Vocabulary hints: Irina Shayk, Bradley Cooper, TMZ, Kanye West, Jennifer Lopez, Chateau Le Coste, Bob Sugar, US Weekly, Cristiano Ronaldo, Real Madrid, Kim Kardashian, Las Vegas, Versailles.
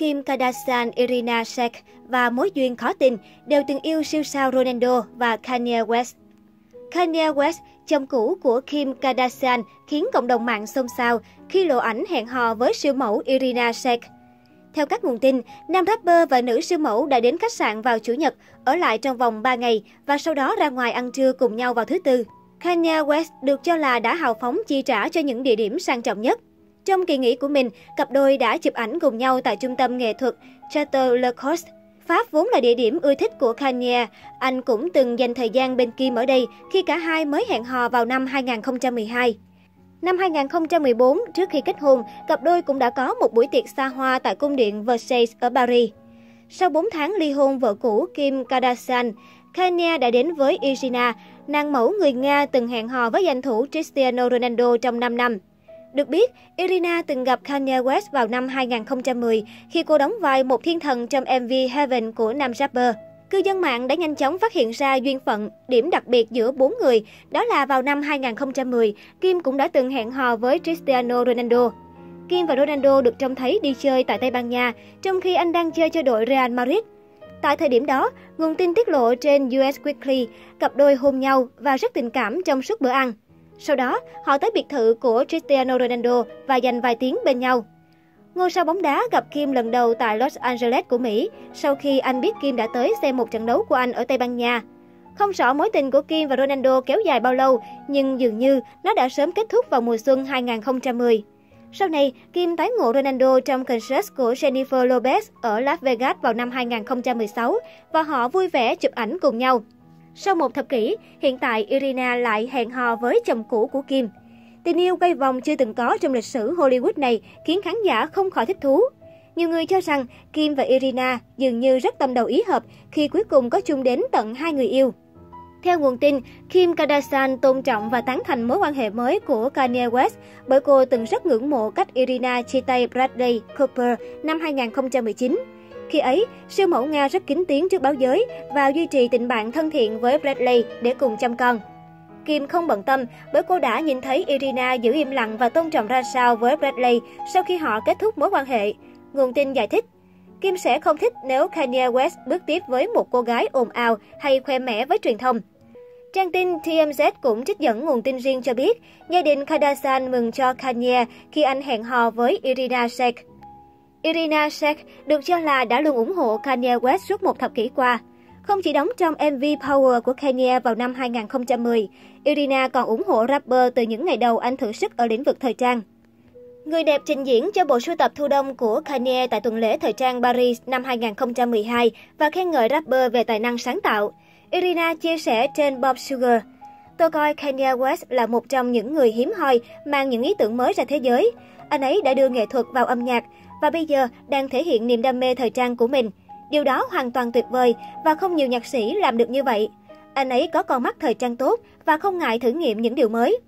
Kim Kardashian, Irina Shayk và mối duyên khó tin đều từng yêu siêu sao Ronaldo và Kanye West. Kanye West, chồng cũ của Kim Kardashian, khiến cộng đồng mạng xôn xao khi lộ ảnh hẹn hò với siêu mẫu Irina Shayk. Theo các nguồn tin, nam rapper và nữ siêu mẫu đã đến khách sạn vào Chủ nhật, ở lại trong vòng 3 ngày và sau đó ra ngoài ăn trưa cùng nhau vào thứ Tư. Kanye West được cho là đã hào phóng chi trả cho những địa điểm sang trọng nhất. Trong kỳ nghỉ của mình, cặp đôi đã chụp ảnh cùng nhau tại trung tâm nghệ thuật Chateau Le Coste. Pháp vốn là địa điểm ưa thích của Kanye, anh cũng từng dành thời gian bên Kim ở đây khi cả hai mới hẹn hò vào năm 2012. Năm 2014, trước khi kết hôn, cặp đôi cũng đã có một buổi tiệc xa hoa tại cung điện Versailles ở Paris. Sau 4 tháng ly hôn vợ cũ Kim Kardashian, Kanye đã đến với Irina, nàng mẫu người Nga từng hẹn hò với danh thủ Cristiano Ronaldo trong 5 năm. Được biết, Irina từng gặp Kanye West vào năm 2010 khi cô đóng vai một thiên thần trong MV Heaven của nam rapper. Cư dân mạng đã nhanh chóng phát hiện ra duyên phận, điểm đặc biệt giữa 4 người, đó là vào năm 2010, Kim cũng đã từng hẹn hò với Cristiano Ronaldo. Kim và Ronaldo được trông thấy đi chơi tại Tây Ban Nha, trong khi anh đang chơi cho đội Real Madrid. Tại thời điểm đó, nguồn tin tiết lộ trên US Weekly, cặp đôi hôn nhau và rất tình cảm trong suốt bữa ăn. Sau đó, họ tới biệt thự của Cristiano Ronaldo và dành vài tiếng bên nhau. Ngôi sao bóng đá gặp Kim lần đầu tại Los Angeles của Mỹ sau khi anh biết Kim đã tới xem một trận đấu của anh ở Tây Ban Nha. Không rõ mối tình của Kim và Ronaldo kéo dài bao lâu, nhưng dường như nó đã sớm kết thúc vào mùa xuân 2010. Sau này, Kim tái ngộ Ronaldo trong concert của Jennifer Lopez ở Las Vegas vào năm 2016 và họ vui vẻ chụp ảnh cùng nhau. Sau một thập kỷ, hiện tại Irina lại hẹn hò với chồng cũ của Kim. Tình yêu quay vòng chưa từng có trong lịch sử Hollywood này khiến khán giả không khỏi thích thú. Nhiều người cho rằng Kim và Irina dường như rất tâm đầu ý hợp khi cuối cùng có chung đến tận 2 người yêu. Theo nguồn tin, Kim Kardashian tôn trọng và tán thành mối quan hệ mới của Kanye West bởi cô từng rất ngưỡng mộ cách Irina chia tay Bradley Cooper năm 2019. Khi ấy, siêu mẫu Nga rất kín tiếng trước báo giới và duy trì tình bạn thân thiện với Bradley để cùng chăm con. Kim không bận tâm bởi cô đã nhìn thấy Irina giữ im lặng và tôn trọng ra sao với Bradley sau khi họ kết thúc mối quan hệ. Nguồn tin giải thích, Kim sẽ không thích nếu Kanye West bước tiếp với một cô gái ồn ào hay khoe mẽ với truyền thông. Trang tin TMZ cũng trích dẫn nguồn tin riêng cho biết, gia đình Kardashian mừng cho Kanye khi anh hẹn hò với Irina Shayk. Irina Shayk được cho là đã luôn ủng hộ Kanye West suốt một thập kỷ qua. Không chỉ đóng trong MV Power của Kanye vào năm 2010, Irina còn ủng hộ rapper từ những ngày đầu anh thử sức ở lĩnh vực thời trang. Người đẹp trình diễn cho bộ sưu tập thu đông của Kanye tại tuần lễ thời trang Paris năm 2012 và khen ngợi rapper về tài năng sáng tạo. Irina chia sẻ trên Bob Sugar, "Tôi coi Kanye West là một trong những người hiếm hoi mang những ý tưởng mới ra thế giới. Anh ấy đã đưa nghệ thuật vào âm nhạc và bây giờ đang thể hiện niềm đam mê thời trang của mình. Điều đó hoàn toàn tuyệt vời và không nhiều nhạc sĩ làm được như vậy. Anh ấy có con mắt thời trang tốt và không ngại thử nghiệm những điều mới."